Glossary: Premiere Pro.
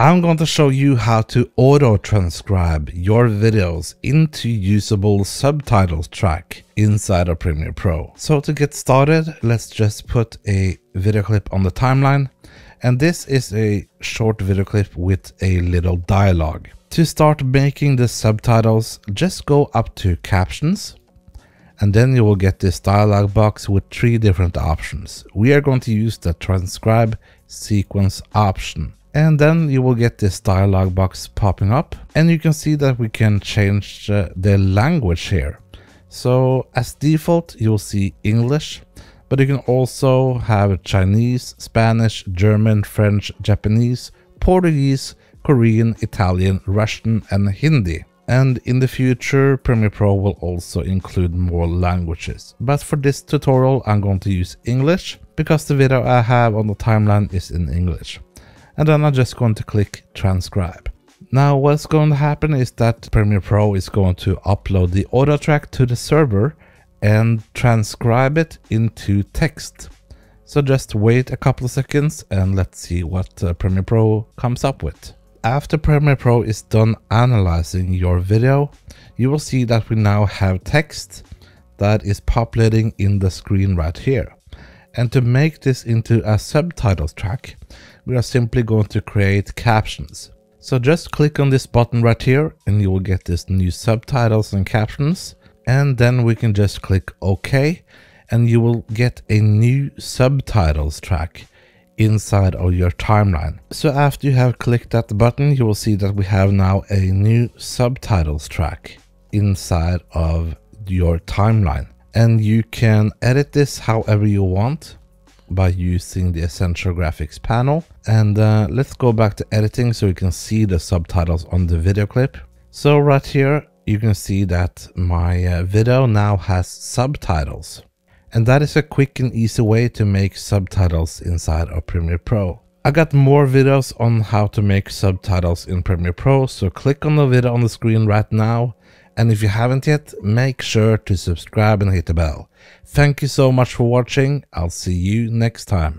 I'm going to show you how to auto-transcribe your videos into usable subtitles track inside of Premiere Pro. So to get started, let's just put a video clip on the timeline. And this is a short video clip with a little dialogue. To start making the subtitles, just go up to Captions. And then you will get this dialog box with three different options. We are going to use the transcribe sequence option. And then you will get this dialog box popping up, and you can see that we can change the language here. So as default, you'll see English, but you can also have Chinese, Spanish, German, French, Japanese, Portuguese, Korean, Italian, Russian, and Hindi. And in the future, Premiere Pro will also include more languages. But for this tutorial, I'm going to use English because the video I have on the timeline is in English. And then I'm just going to click transcribe. Now what's going to happen is that Premiere Pro is going to upload the audio track to the server and transcribe it into text. So just wait a couple of seconds and let's see what Premiere Pro comes up with. After Premiere Pro is done analyzing your video, you will see that we now have text that is populating in the screen right here. And to make this into a subtitles track, we are simply going to create captions. So just click on this button right here and you will get this new subtitles and captions. And then we can just click OK and you will get a new subtitles track inside of your timeline. So after you have clicked that button, you will see that we have now a new subtitles track inside of your timeline. And you can edit this however you want by using the Essential Graphics panel. And let's go back to editing so you can see the subtitles on the video clip. So right here, you can see that my video now has subtitles. And that is a quick and easy way to make subtitles inside of Premiere Pro. I got more videos on how to make subtitles in Premiere Pro, so click on the video on the screen right now. And if you haven't yet, make sure to subscribe and hit the bell. Thank you so much for watching. I'll see you next time.